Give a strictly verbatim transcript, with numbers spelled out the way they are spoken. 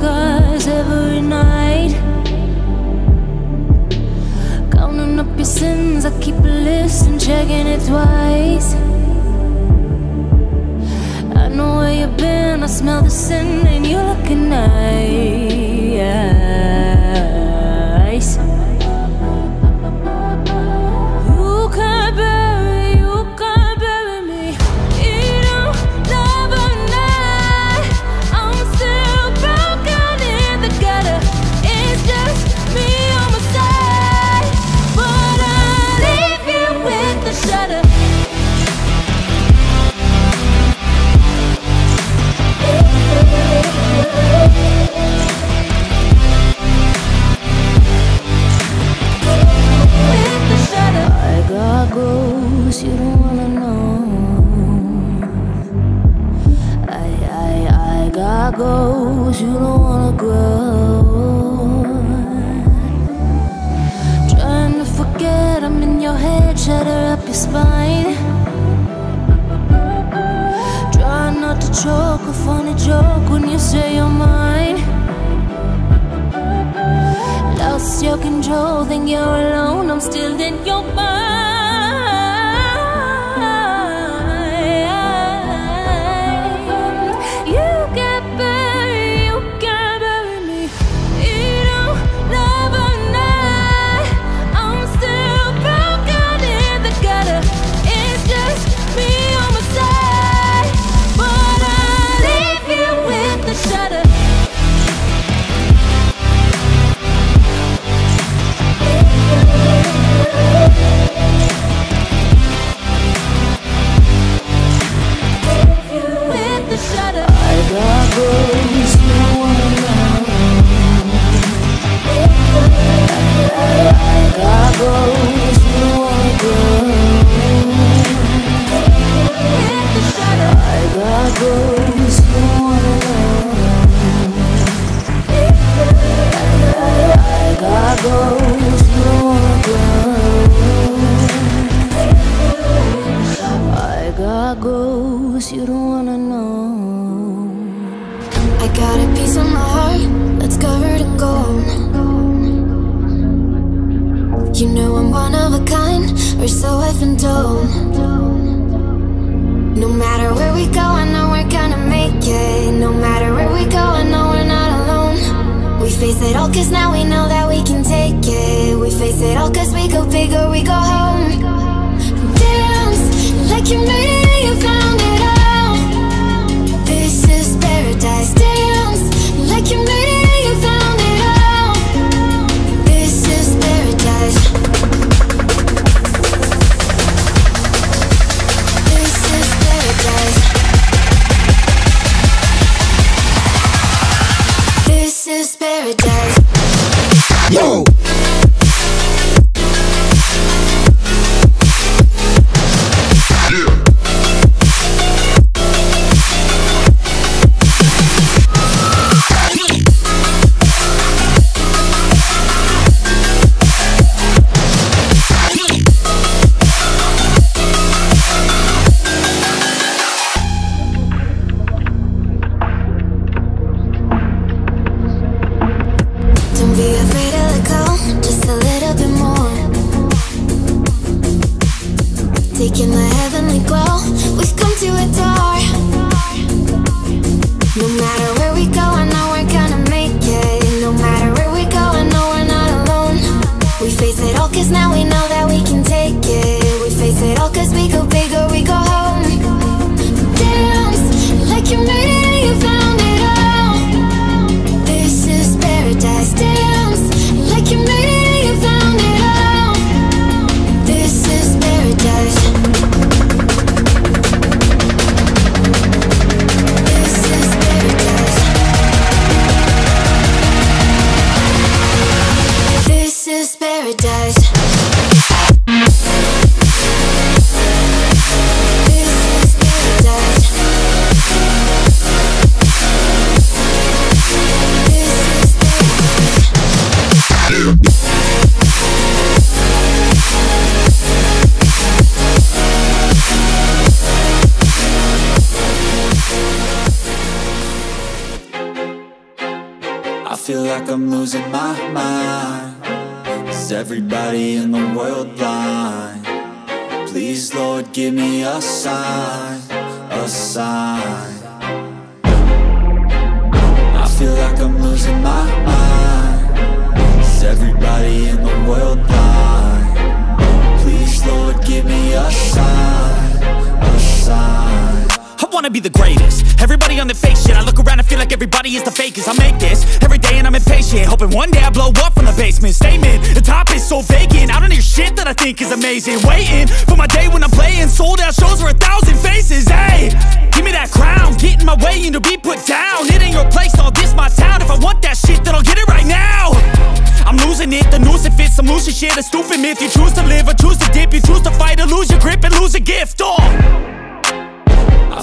cause every night, counting up your sins, I keep a list and checking it twice. I know where you've been, I smell the sin and you're looking nice. You don't wanna know. I, I, I got goals. You don't wanna grow. Trying to forget I'm in your head, shatter up your spine. Try not to choke a funny joke when you say you're mine. Lost your control, think you're alone. I'm still in your mind. You don't wanna know. I got a piece of my heart that's covered in gold. You know I'm one of a kind, or so I've been told. No matter where we go, I know we're gonna make it. No matter where we go, I know we're not alone. We face it all cause now we know that we can take it. We face it all cause we go big or we go home. Dance like you made it, you found it. Paradise, dance like you made it and you found it all. This is paradise. This is paradise. This is paradise. Yo! Taking the heavenly glow, we've come to adore. No matter where we go, I know we're gonna make it. No matter where we go, I know we're not alone. We face it all cause now we know that we can take it. We face it all cause we go big or we go home. Dance like you made it and you found it all. This is paradise. Dance like you made it and you found it all. This is paradise. This is paradise. like I'm losing my mind. Is everybody in the world blind? Please, Lord, give me a sign, a sign. I feel like I'm losing my mind. Is everybody in the world blind? Please, Lord, give me a sign, a sign. I wanna be the greatest. Everybody on the fake shit. I look around and feel like everybody is the fakest. I make this every day and I'm impatient, hoping one day I blow up from the basement. Statement, the top is so vacant. I don't hear shit that I think is amazing. Waiting for my day when I'm playing sold out shows for a thousand faces. Hey, give me that crown, get in my way and to be put down. It ain't your place, no, this my town. If I want that shit, then I'll get it right now. I'm losing it, the noose it fits, I'm losing shit. A stupid myth, you choose to live or choose to dip. You choose to fight or lose your grip and lose a gift. Oh, I